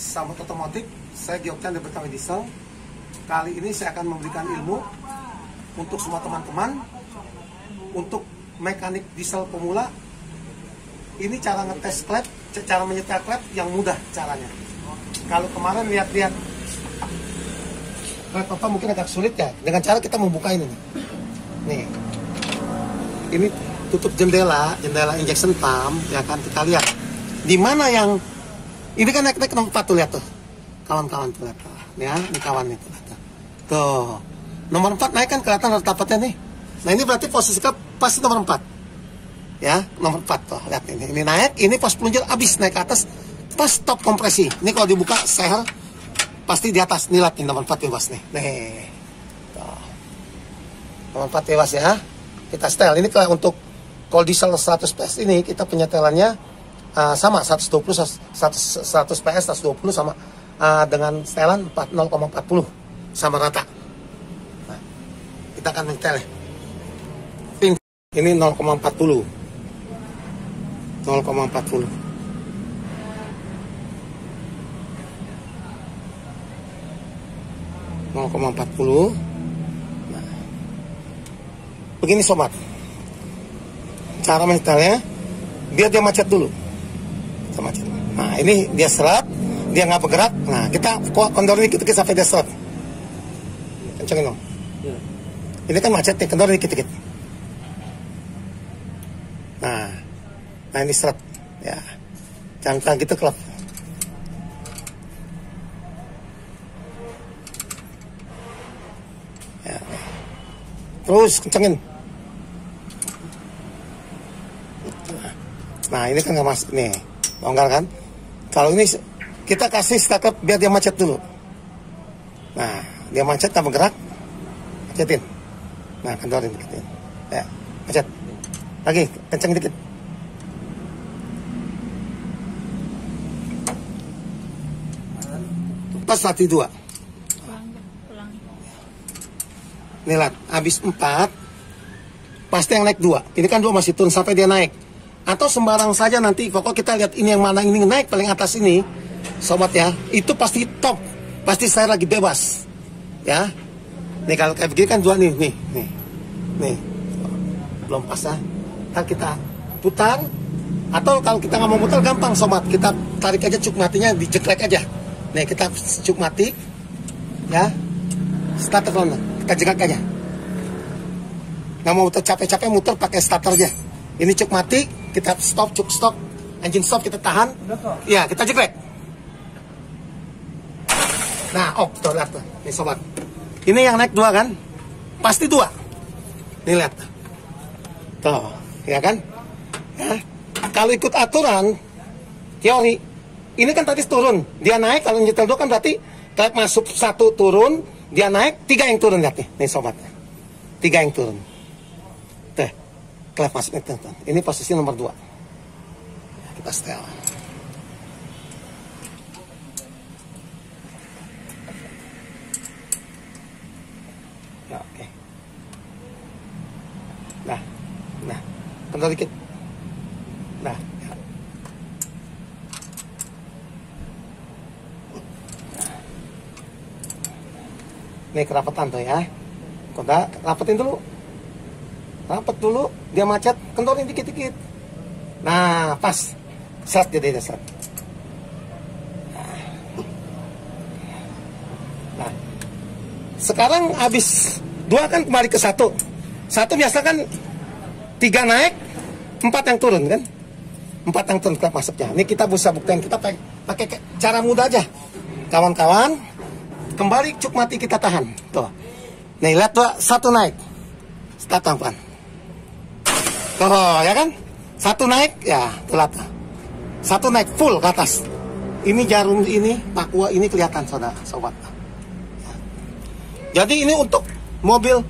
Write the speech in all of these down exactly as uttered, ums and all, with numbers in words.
sahabat otomotif, saya Gioctan dari Berkah Diesel. Kali ini saya akan memberikan ilmu untuk semua teman-teman, untuk mekanik diesel pemula. Ini cara ngetes klep, cara menyetel klep yang mudah caranya. Kalau kemarin lihat-lihat klep apa mungkin agak sulit ya, dengan cara kita membuka ini. Nih, ini tutup jendela, jendela injection pump, ya kan, kita lihat. Di mana yang ini kan naik-naik nomor empat tuh, lihat tuh. Kawan-kawan tuh, lihat tuh. Ya, ini kawannya tuh, lihat tuh. Tuh. Nomor empat naik kan kelihatan retapetnya nih. Nah, ini berarti posisi klep pasti nomor empat. Ya, nomor empat tuh, lihat ini. Ini naik, ini pas peluncur habis naik ke atas, pas stop kompresi. Ini kalau dibuka seher pasti di atas, nilat nih nomor empat bebas nih. Nih. Tuh. Nomor empat bebas ya. Kita setel. Ini kalau untuk Colt Diesel seratus P S ini kita penyetelannya uh, sama seratus dua puluh, seratus, seratus P S seratus dua puluh sama uh, dengan setelan nol koma empat puluh sama rata. Nah, kita akan menyetel. Ini nol koma empat puluh. nol koma empat puluh. nol koma empat puluh. Nah. Begini sobat. Cara menyetelnya, dia dia macet dulu, kita macet. Nah ini dia serap, dia nggak bergerak. Nah kita kendor dikit dikit sampai dia serap. Kencengin dong. Ini kan macet nih, kendor dikit dikit. Nah, nah ini serap. Ya, jangan gitu klep. Ya, terus kencengin. Nah ini kan nggak masuk nih, longgar kan? Kalau ini kita kasih startup biar dia macet dulu. Nah dia macet tak bergerak, macetin. Nah kendorin dikit, ya macet. Lagi kenceng dikit. Pas latih dua. Nilat habis empat, pasti yang naik dua. Ini kan dua masih turun sampai dia naik. Atau sembarang saja nanti, pokoknya kita lihat ini yang mana, ini naik paling atas ini sobat ya, itu pasti top, pasti saya lagi bebas ya. Nih kalau kayak begini kan dua nih, nih, nih, nih belum pas ya. Ntar kita putar, atau kalau kita nggak mau putar gampang sobat, kita tarik aja cuk matinya, dijeklek aja. Nih kita cuk mati ya, starter lama, kita jeklek aja. Nggak mau putar capek-capek muter pakai starter aja. Ini cuk mati, kita stop, cuk stop, engine stop, kita tahan. Iya, kita jeklek. Nah, oh, tuh, lihat tuh. Nih, sobat. Ini yang naik dua kan? Pasti dua. Nih, lihat. Tuh, ya kan? Ya. Kalau ikut aturan, teori, ini kan tadi turun. Dia naik, kalau nyetel dua kan berarti klep masuk satu turun, dia naik, tiga yang turun. Lihat nih, nih sobat. Tiga yang turun. Tuh. Klep masuk itu, ini posisi nomor dua. Kita setel. Ya, oke. Okay. Nah, nah, bentar dikit. Nah, ya. Ini kerapatan tuh ya. Koda, rapetin dulu. Rapet dulu, dia macet, kendorin dikit-dikit. Nah, pas. Sat, jadi dia sat. Nah, sekarang habis dua kan kembali ke satu. Satu biasa kan tiga naik, empat yang turun kan? Empat yang turun klep masuknya. Ini kita bisa buktikan, kita pakai cara mudah aja. Kawan-kawan, kembali cuk mati kita tahan. Tuh, nih lihat dua, satu naik. Starter kan? Oh, ya kan? Satu naik, ya telat. Satu naik full ke atas. Ini jarum ini, pakua ini kelihatan saudara, sobat. Jadi ini untuk mobil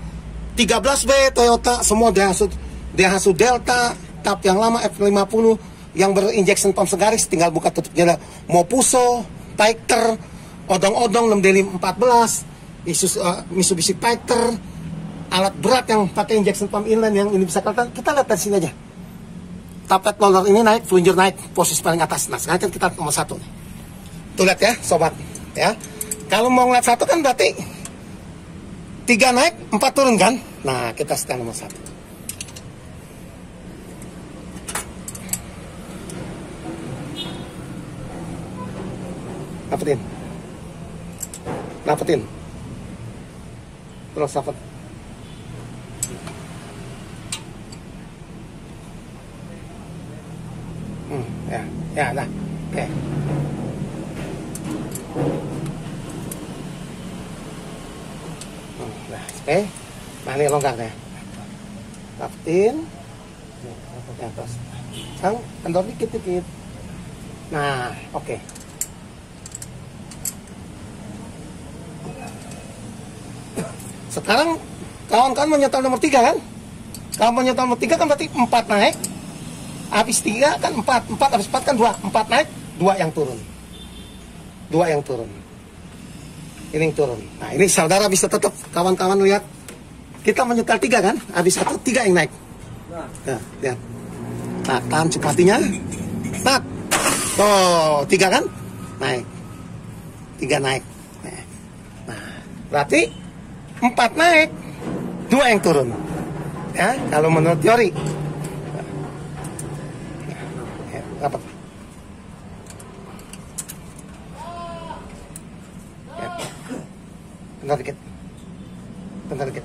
tiga belas B Toyota, semua Daihatsu, Daihatsu Delta, tap yang lama F lima puluh, yang berinjection pump segaris, tinggal buka tutup jendela. Mau Puso, FIGHTER, odong-odong enam D lima empat belas, Isuzu, uh, Mitsubishi FIGHTER, alat berat yang pakai injection pump inline yang ini bisa kelihatan, kita lihat dari sini aja. Tapet roller ini naik, peluncur naik, posisi paling atas. Nah, sekarang kita nomor satu. Tuh lihat ya sobat ya. Kalau mau ngeliat satu kan berarti tiga naik, empat turun kan. Nah kita setel nomor satu. Dapetin, dapetin, terus dapet. Hmm, ya, ya, nah, oke. Hmm, nah, oke. Nah, ini longgar ya. Dapetin, ya, terus. Sang, kendor dikit-dikit. Nah, oke. Sekarang kawan-kawan menyetel nomor tiga kan? Kalau menyetel nomor tiga kan berarti empat naik, habis tiga kan empat, empat habis empat kan dua, empat naik, dua yang turun, dua yang turun, ini yang turun. Nah ini saudara bisa tetap kawan-kawan lihat, kita menyetel tiga kan? Habis satu tiga yang naik. Nah, lihat. Nah tahan cepatinya. Nah, oh tiga kan? Naik, tiga naik. Nah berarti empat naik, dua yang turun. Ya, kalau menurut teori. Ya, apa? Ya. Bentar dikit. Bentar dikit. Bentar dikit.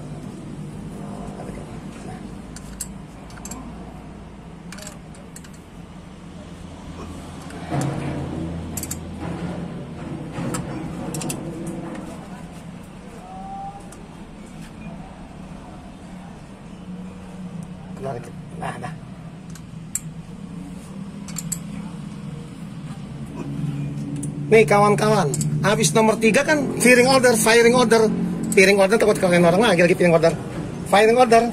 Nah. Nah, nah. Nih kawan-kawan, habis nomor tiga kan firing order, firing order, firing order takut kalian orang lagi lagi firing order, firing order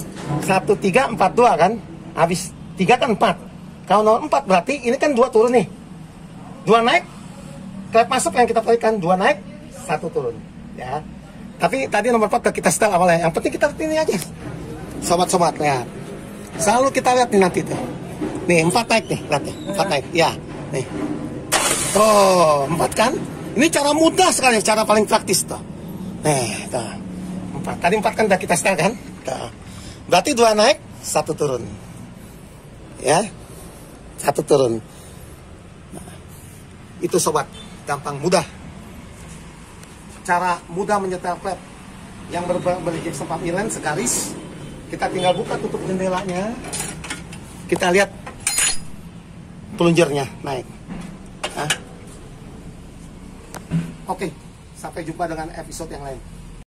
satu tiga empat dua kan, habis tiga kan empat, kalau nomor empat berarti ini kan dua turun nih, dua naik, klep masuk yang kita tarikan dua naik, satu turun, ya. Tapi tadi nomor empat kita setel awalnya, yang penting kita ini aja, sobat-sobat lihat. Selalu kita lihat nih nanti tuh. Nih empat naik nih, lihat nih, empat naik, ya, nih. Oh, empat kan? Ini cara mudah sekali, cara paling praktis tuh. Nih, tuh. Empat. Tadi empat kan udah kita setel kan? Tuh. Berarti dua naik, satu turun. Ya, satu turun. Nah, itu sobat, gampang mudah. Cara mudah menyetel klep yang berbentuk sempat inline segaris. Kita tinggal buka tutup jendelanya, kita lihat pelunjurnya naik. Nah. Oke, sampai jumpa dengan episode yang lain.